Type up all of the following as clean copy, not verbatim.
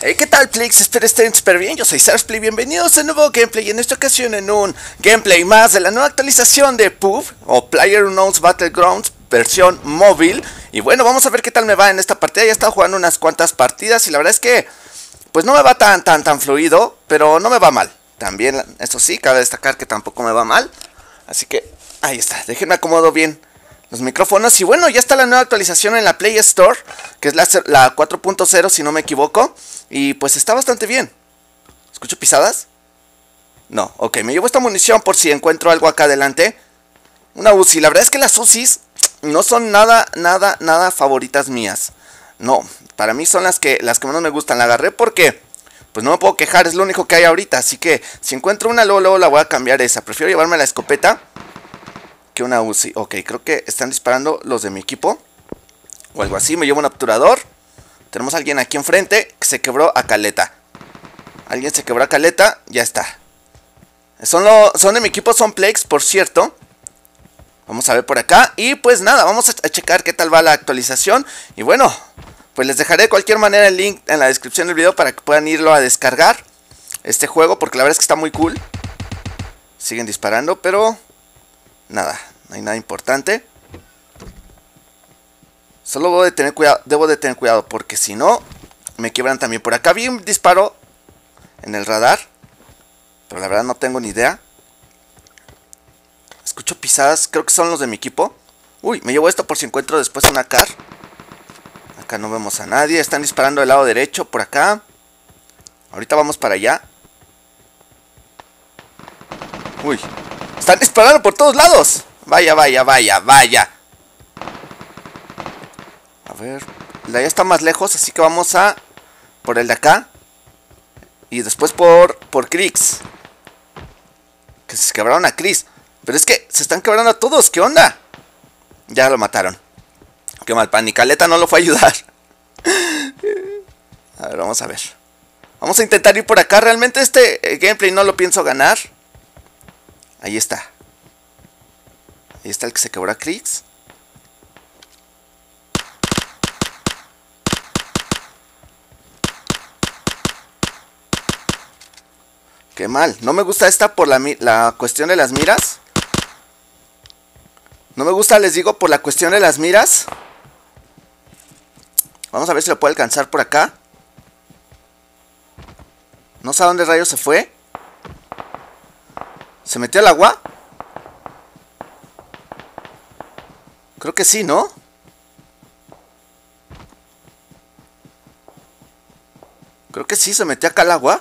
Hey, ¿qué tal, Plex? Espero estén súper bien. Yo soy Csrxplay, bienvenidos a un nuevo gameplay. En esta ocasión, en un gameplay más de la nueva actualización de PUBG o PlayerUnknown's Battlegrounds versión móvil. Y bueno, vamos a ver qué tal me va en esta partida. Ya he estado jugando unas cuantas partidas y la verdad es que pues no me va tan fluido, pero no me va mal. También, eso sí, cabe destacar que tampoco me va mal. Así que ahí está, déjenme acomodo bien los micrófonos. Y bueno, ya está la nueva actualización en la Play Store, que es la 4.0 si no me equivoco. Y pues está bastante bien. ¿Escucho pisadas? No, ok, me llevo esta munición por si encuentro algo acá adelante. Una Uzi, la verdad es que las Uzis no son nada favoritas mías. No, para mí son las que menos me gustan. La agarré porque pues no me puedo quejar, es lo único que hay ahorita. Así que si encuentro una luego la voy a cambiar esa. Prefiero llevarme la escopeta que una Uzi. Ok, creo que están disparando los de mi equipo o algo así. Me llevo un obturador. Tenemos a alguien aquí enfrente que se quebró a Caleta. Alguien se quebró a Caleta. Ya está. Son de mi equipo, son Plex, por cierto. Vamos a ver por acá. Y pues nada, vamos a checar qué tal va la actualización. Y bueno, pues les dejaré de cualquier manera el link en la descripción del video para que puedan irlo a descargar, este juego, porque la verdad es que está muy cool. Siguen disparando, pero nada, no hay nada importante. Solo debo de tener cuidado porque si no me quiebran también. Por acá vi un disparo en el radar, pero la verdad no tengo ni idea. Escucho pisadas, creo que son los de mi equipo. Uy, me llevo esto por si encuentro después una CAR. Acá no vemos a nadie, están disparando del lado derecho por acá. Ahorita vamos para allá. Uy, están disparando por todos lados. Vaya, vaya, vaya, vaya. A ver, la ya está más lejos, así que vamos a por el de acá. Y después por Kris. Que se quebraron a Kris. Pero es que se están quebrando a todos, ¿qué onda? Ya lo mataron. Qué mal pan, y Caleta no lo fue a ayudar. A ver, vamos a ver. Vamos a intentar ir por acá. Realmente este gameplay no lo pienso ganar. Ahí está. Ahí está el que se quebró a Kris. Qué mal. No me gusta esta por la cuestión de las miras. No me gusta, les digo, por la cuestión de las miras. Vamos a ver si lo puedo alcanzar por acá. No sé a dónde rayos se fue. ¿Se metió al agua? Creo que sí, ¿no? Creo que sí, se metió acá al agua.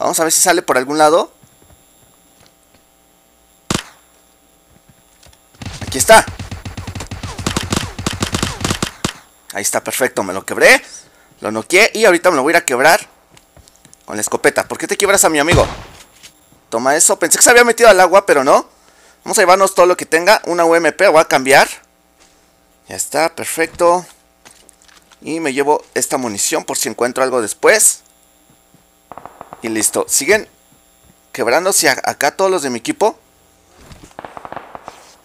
Vamos a ver si sale por algún lado. Aquí está. Ahí está, perfecto, me lo quebré. Lo noqueé y ahorita me lo voy a ir a quebrar con la escopeta. ¿Por qué te quiebras a mi amigo? Toma eso. Pensé que se había metido al agua, pero no. Vamos a llevarnos todo lo que tenga. Una UMP, voy a cambiar. Ya está, perfecto. Y me llevo esta munición por si encuentro algo después. Y listo. Siguen quebrándose acá todos los de mi equipo.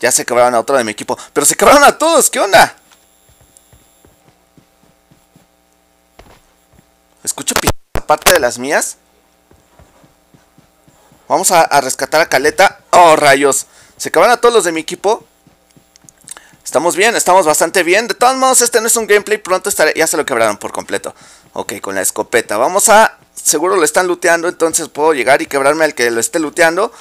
Ya se quebraron a otro de mi equipo. Pero se quebraron a todos, ¿qué onda? Escucho pisadas parte de las mías. Vamos a rescatar a Caleta. Oh, rayos, se acaban a todos los de mi equipo. Estamos bien, estamos bastante bien. De todos modos, este no es un gameplay. Pronto estaré. Ya se lo quebraron por completo. Ok, con la escopeta, vamos a. Seguro lo están looteando, entonces puedo llegar y quebrarme al que lo esté looteando.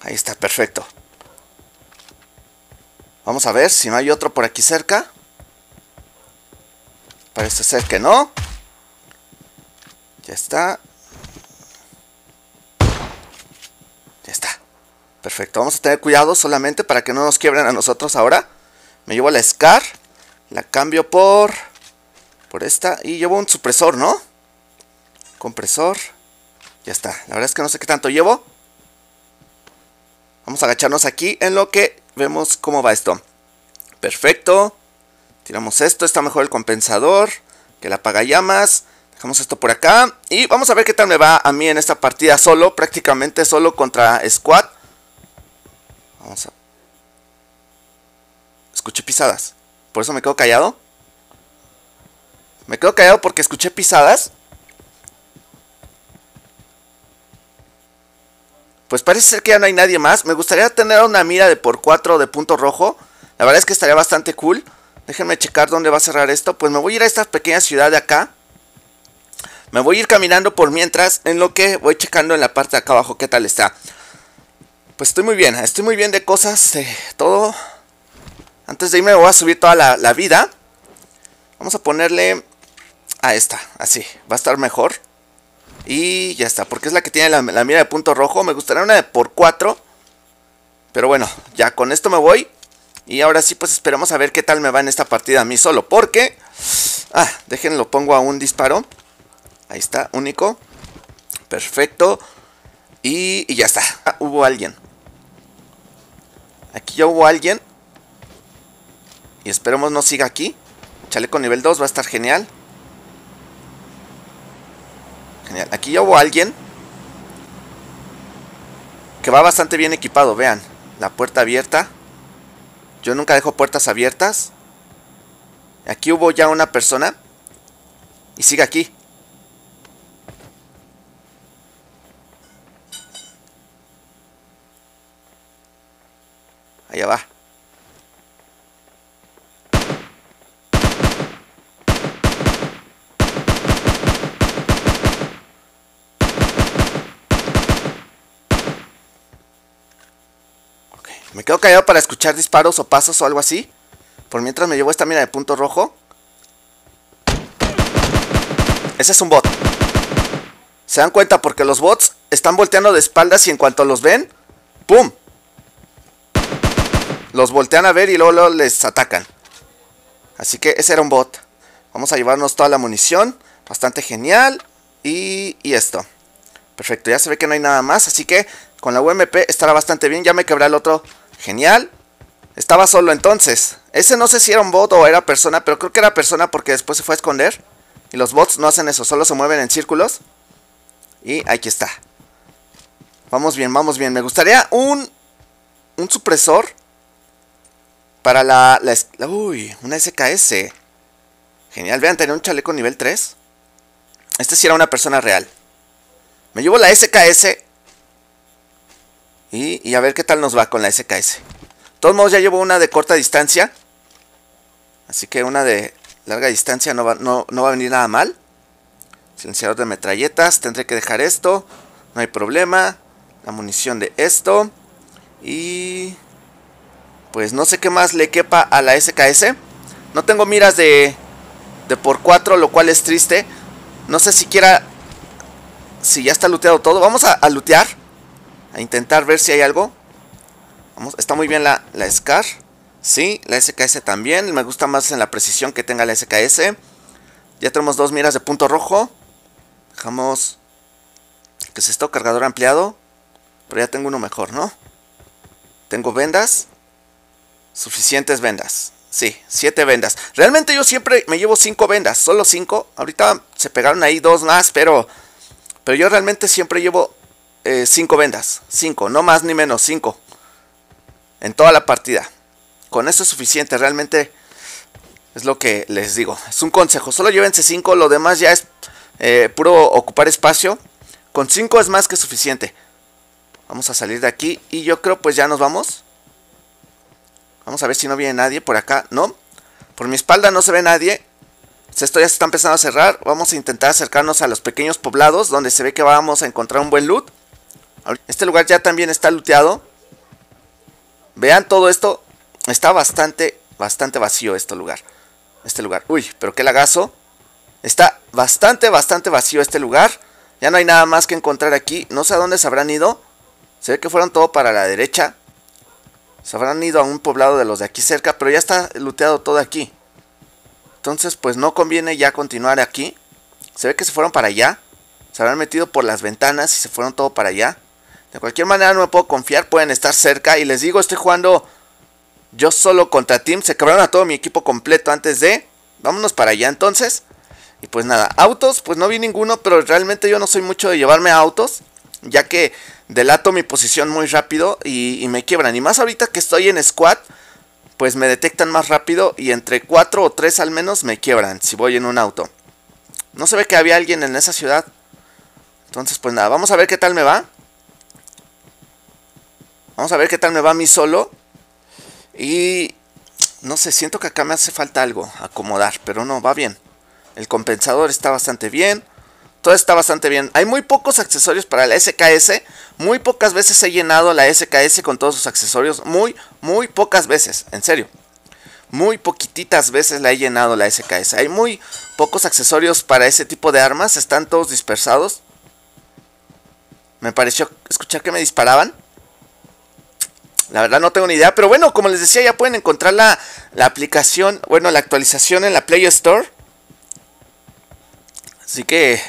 Ahí está, perfecto. Vamos a ver si no hay otro por aquí cerca. Parece ser que no. Ya está. Ya está. Perfecto, vamos a tener cuidado solamente para que no nos quiebren a nosotros ahora. Me llevo la SCAR. La cambio por esta. Y llevo un supresor, ¿no? Compresor. Ya está. La verdad es que no sé qué tanto llevo. Vamos a agacharnos aquí en lo que vemos cómo va esto. Perfecto. Tiramos esto, está mejor el compensador que la apagallamas. Dejamos esto por acá y vamos a ver qué tal me va a mí en esta partida solo, prácticamente solo contra squad. Vamos a... Escuché pisadas, por eso me quedo callado. Me quedo callado porque escuché pisadas. Pues parece ser que ya no hay nadie más. Me gustaría tener una mira de por 4 de punto rojo. La verdad es que estaría bastante cool. Déjenme checar dónde va a cerrar esto. Pues me voy a ir a esta pequeña ciudad de acá. Me voy a ir caminando por mientras, en lo que voy checando en la parte de acá abajo qué tal está. Pues estoy muy bien de cosas, todo. Antes de irme voy a subir toda la vida. Vamos a ponerle a esta, así, va a estar mejor. Y ya está, porque es la que tiene la mira de punto rojo. Me gustaría una de por 4. Pero bueno, ya con esto me voy. Y ahora sí, pues esperemos a ver qué tal me va en esta partida a mí solo. Porque... Ah, déjenlo, pongo a un disparo. Ahí está, único. Perfecto. Y ya está. Ah, hubo alguien. Aquí ya hubo alguien. Y esperemos no siga aquí. Chaleco nivel 2, va a estar genial. Genial, aquí ya hubo alguien que va bastante bien equipado, vean. La puerta abierta. Yo nunca dejo puertas abiertas. Aquí hubo ya una persona. Y sigue aquí. Allá va. Me quedo callado para escuchar disparos o pasos o algo así. Por mientras me llevo esta mira de punto rojo. Ese es un bot. Se dan cuenta porque los bots están volteando de espaldas y en cuanto los ven, ¡pum! Los voltean a ver y luego les atacan. Así que ese era un bot. Vamos a llevarnos toda la munición. Bastante genial. Y esto. Perfecto, ya se ve que no hay nada más. Así que con la UMP estará bastante bien. Ya me quebré el otro. Genial. Estaba solo entonces. Ese no sé si era un bot o era persona, pero creo que era persona porque después se fue a esconder. Y los bots no hacen eso, solo se mueven en círculos. Y aquí está. Vamos bien, vamos bien. Me gustaría un supresor para uy, una SKS. Genial, vean, tenía un chaleco nivel 3. Este sí era una persona real. Me llevo la SKS. Y a ver qué tal nos va con la SKS. De todos modos ya llevo una de corta distancia. Así que una de larga distancia no va a venir nada mal. Silenciador de metralletas. Tendré que dejar esto. No hay problema. La munición de esto. Y... Pues no sé qué más le quepa a la SKS. No tengo miras de por 4, lo cual es triste. No sé siquiera si ya está looteado todo. Vamos a lootear. A intentar ver si hay algo. Vamos, está muy bien la SCAR. Sí, la SKS también. Me gusta más en la precisión que tenga la SKS. Ya tenemos dos miras de punto rojo. Dejamos... ¿Qué es esto? Cargador ampliado. Pero ya tengo uno mejor, ¿no? Tengo vendas. Suficientes vendas. Sí, 7 vendas. Realmente yo siempre me llevo 5 vendas. Solo 5. Ahorita se pegaron ahí 2 más, pero... Pero yo realmente siempre llevo... 5 vendas, 5, no más ni menos, 5 en toda la partida. Con eso es suficiente, realmente es lo que les digo. Es un consejo, solo llévense 5, lo demás ya es puro ocupar espacio. Con 5 es más que suficiente. Vamos a salir de aquí y yo creo pues ya nos vamos. Vamos a ver si no viene nadie por acá, no. Por mi espalda no se ve nadie. Esto ya se está empezando a cerrar. Vamos a intentar acercarnos a los pequeños poblados donde se ve que vamos a encontrar un buen loot. Este lugar ya también está looteado. Vean todo esto. Está bastante vacío este lugar. Este lugar. Uy, pero qué lagazo. Está bastante vacío este lugar. Ya no hay nada más que encontrar aquí. No sé a dónde se habrán ido. Se ve que fueron todo para la derecha. Se habrán ido a un poblado de los de aquí cerca. Pero ya está looteado todo aquí. Entonces pues no conviene ya continuar aquí. Se ve que se fueron para allá. Se habrán metido por las ventanas y se fueron todo para allá. De cualquier manera no me puedo confiar, pueden estar cerca. Y les digo, estoy jugando Yo solo contra Team. Se quebraron a todo mi equipo completo antes de... Vámonos para allá entonces. Y pues nada, autos, pues no vi ninguno. Pero realmente yo no soy mucho de llevarme a autos, ya que delato mi posición muy rápido y me quiebran. Y más ahorita que estoy en squad, pues me detectan más rápido y entre 4 o 3 al menos me quiebran si voy en un auto. No se ve que había alguien en esa ciudad. Entonces pues nada, vamos a ver qué tal me va. Vamos a ver qué tal me va a mí solo. Y no sé, siento que acá me hace falta algo acomodar, pero no, va bien. El compensador está bastante bien. Todo está bastante bien. Hay muy pocos accesorios para la SKS. Muy pocas veces he llenado la SKS con todos sus accesorios. Muy pocas veces. En serio. Muy poquititas veces la he llenado la SKS. Hay muy pocos accesorios para ese tipo de armas. Están todos dispersados. Me pareció escuchar que me disparaban. La verdad no tengo ni idea. Pero bueno, como les decía, ya pueden encontrar la aplicación. Bueno, la actualización en la Play Store. Así que...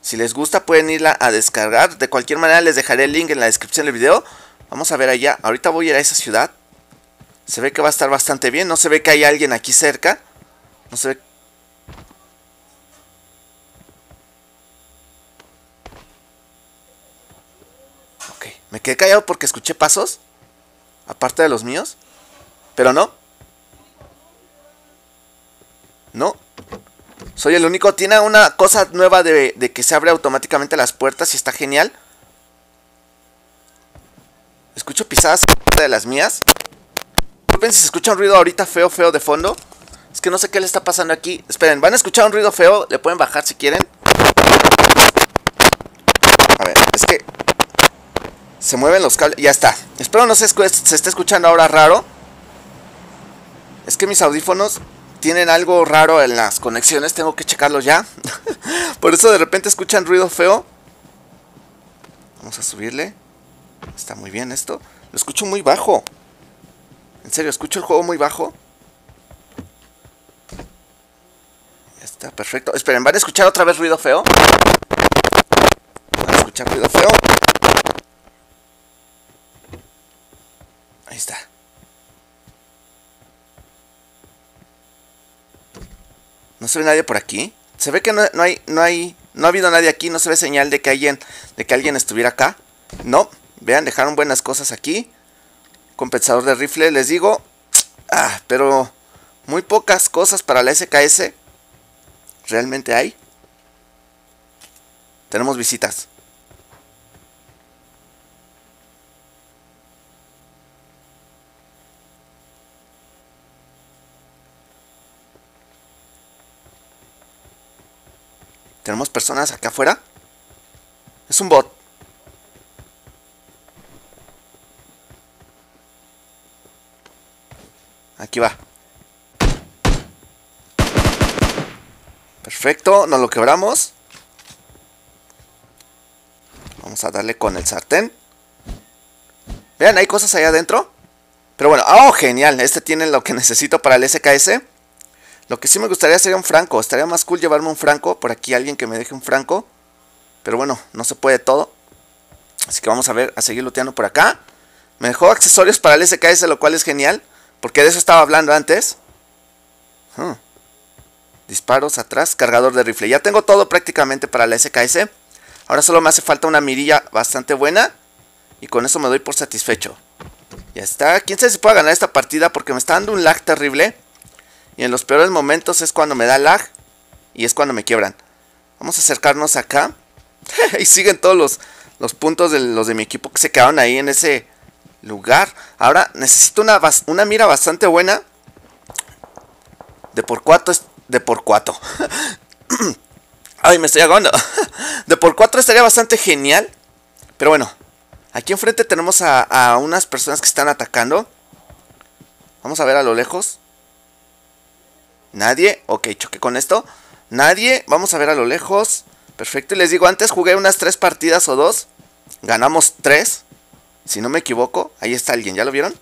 si les gusta pueden irla a descargar. De cualquier manera les dejaré el link en la descripción del video. Vamos a ver allá. Ahorita voy a ir a esa ciudad. Se ve que va a estar bastante bien. No se ve que hay alguien aquí cerca. No se ve. Ok. Me quedé callado porque escuché pasos. Aparte de los míos. Pero no. No. Soy el único. Tiene una cosa nueva de que se abre automáticamente las puertas y está genial. Escucho pisadas de las mías. Disculpen si se escucha un ruido ahorita feo de fondo. Es que no sé qué le está pasando aquí. Esperen, van a escuchar un ruido feo. Le pueden bajar si quieren. A ver, es que se mueven los cables. Ya está. Espero no se esté escuchando ahora raro. Es que mis audífonos... tienen algo raro en las conexiones. Tengo que checarlo ya. Por eso de repente escuchan ruido feo. Vamos a subirle. Está muy bien esto. Lo escucho muy bajo. En serio, escucho el juego muy bajo. Ya está, perfecto. Esperen, ¿van a escuchar otra vez ruido feo? ¿Van a escuchar ruido feo? Ahí está. No se ve nadie por aquí. Se ve que no ha habido nadie aquí. No se ve señal de que alguien estuviera acá. No, vean, dejaron buenas cosas aquí. Compensador de rifle, les digo. Ah, pero muy pocas cosas para la SKS. ¿Realmente hay? Tenemos visitas. ¿Tenemos personas acá afuera? Es un bot. Aquí va. Perfecto, nos lo quebramos. Vamos a darle con el sartén. Vean, hay cosas allá adentro. Pero bueno, ¡oh, genial! Este tiene lo que necesito para el SKS. Lo que sí me gustaría sería un franco. Estaría más cool llevarme un franco. Por aquí alguien que me deje un franco. Pero bueno, no se puede todo. Así que vamos a ver, a seguir looteando por acá. Me dejó accesorios para el SKS, lo cual es genial. Porque de eso estaba hablando antes. Disparos atrás, cargador de rifle. Ya tengo todo prácticamente para la SKS. Ahora solo me hace falta una mirilla bastante buena. Y con eso me doy por satisfecho. Ya está. ¿Quién sabe si puedo ganar esta partida? Porque me está dando un lag terrible. Y en los peores momentos es cuando me da lag. Y es cuando me quiebran. Vamos a acercarnos acá. Y siguen todos los puntos de los de mi equipo que se quedaron ahí en ese lugar. Ahora necesito una mira bastante buena. De por cuatro. De por cuatro. Ay, me estoy ahogando. De por cuatro estaría bastante genial. Pero bueno. Aquí enfrente tenemos a unas personas que están atacando. Vamos a ver a lo lejos. Nadie, ok, choqué con esto. Nadie, vamos a ver a lo lejos. Perfecto, y les digo, antes jugué unas 3 partidas o 2. Ganamos 3, si no me equivoco. Ahí está alguien, ¿ya lo vieron?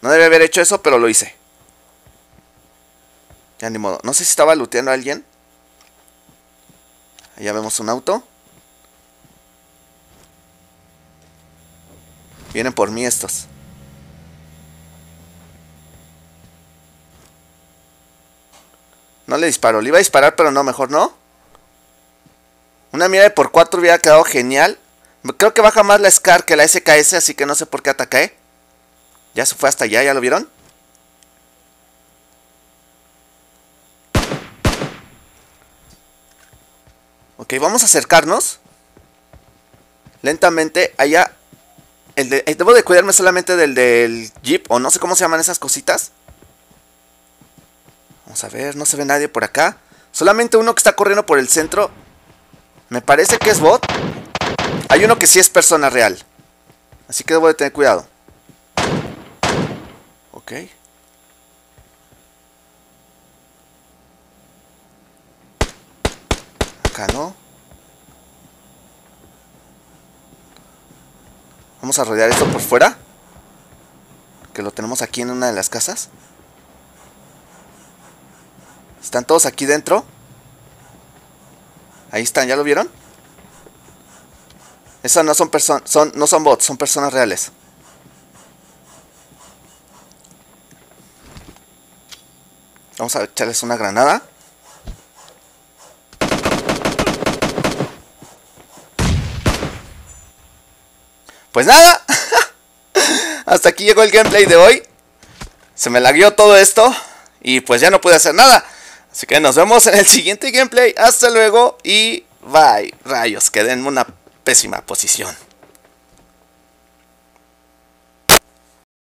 No debe haber hecho eso, pero lo hice. Ya ni modo, no sé si estaba looteando a alguien. Allá vemos un auto. Vienen por mí estos. No le disparo, le iba a disparar, pero no, mejor no. Una mira de por 4 hubiera quedado genial. Creo que baja más la SCAR que la SKS, así que no sé por qué ataqué. Ya se fue hasta allá, ¿ya lo vieron? Ok, vamos a acercarnos lentamente allá. Debo de cuidarme solamente del jeep, o no sé cómo se llaman esas cositas. Vamos a ver, no se ve nadie por acá. Solamente uno que está corriendo por el centro. Me parece que es bot. Hay uno que sí es persona real, así que debo de tener cuidado. Ok. Acá no. Vamos a rodear esto por fuera, que lo tenemos aquí en una de las casas. Están todos aquí dentro. Ahí están, ¿ya lo vieron? Esas no son personas, no son bots, son personas reales. Vamos a echarles una granada. Pues nada, hasta aquí llegó el gameplay de hoy. Se me lagueó todo esto y pues ya no pude hacer nada. Así que nos vemos en el siguiente gameplay. Hasta luego y bye. Rayos, quedé en una pésima posición.